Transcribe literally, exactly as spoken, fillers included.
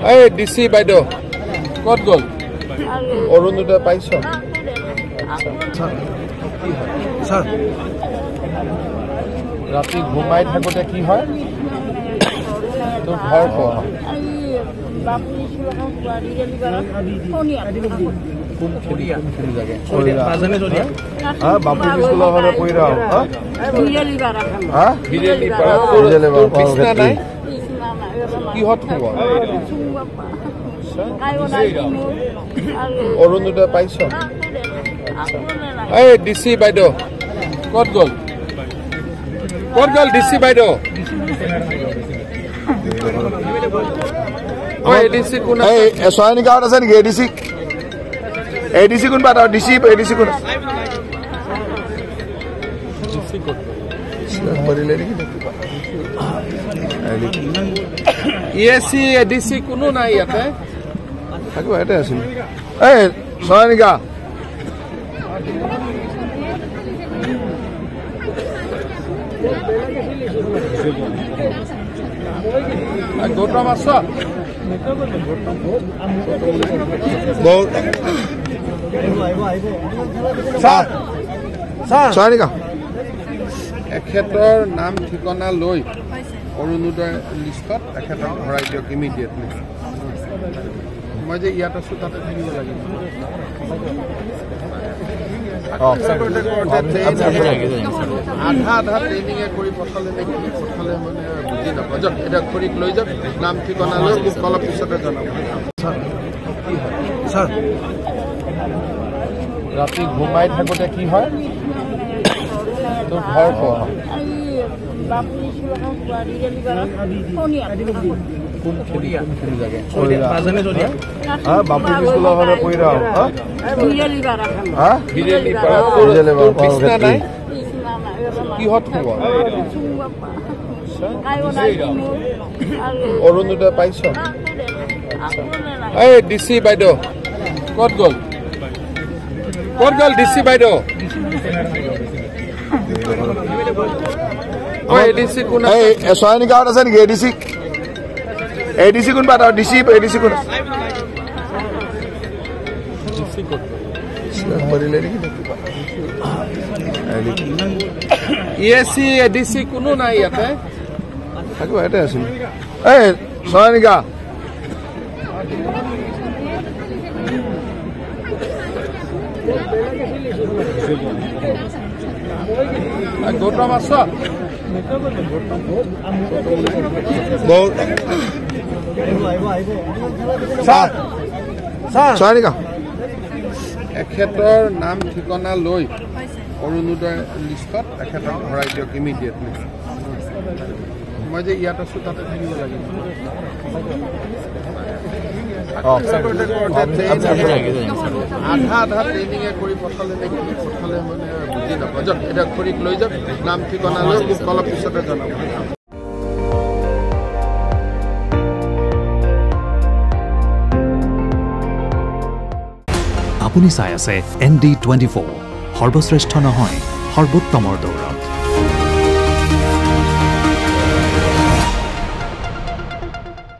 Hey, D C Baido, what goal? Orunduda Paisa. Sir, Rati Bhumai Thakote ki hoy? To ghar ko. Bapu You hot for what? Orunduda Paisa. Hey, D C Baido, what goal? What goal, D C Baido? Hey, D C Kuna. Hey, Swami ni kaun asan ki D C? D C Kun pata D C D C Kun. D C Kun. Yes, D C Kuno na yet, eh? I go ahead. Hey, Sonika. I go from Asa. Sir, Sonika. Ekhetor naam thikona loi Orunudoy listot ekhetor horai diok immediately. Moi je iata su tate thanibo lage. Adha adha training e kori pothale neki pothale mane buji na bajak eta kori loi jak naam thikona loi khub kolop pisote janabo. Sir, sir. Rati ghumai thakote ki hoy? To ghar ko. Orunduda Paisa. Hey, D C Baido, what goal? What goal, D C Baido? Hey, D C Kuna. Hey, Swami ni kaun asan ki D C? D C Kun pata D C D C Kuna. D C Kun. Yes, D C Kuno na yet, eh? I go ahead. Hey, Swami ni ka. I go from Asa. Sir, sir. Sonika. Ekhetor naam thikona loi Orunudoy listot ekhetor horai diok immediately. Moi je iata su tate thanibo lage. Adha adha training e kori pothale neki pothale mane buji na bajak eta kori loi jak naam thikona loi khub kolop pisote janabo. আপুনি চাই আছে N D চৌবিশ সৰ্বশ্ৰেষ্ঠ নহয় সৰ্বোত্তমৰ দৌৰা।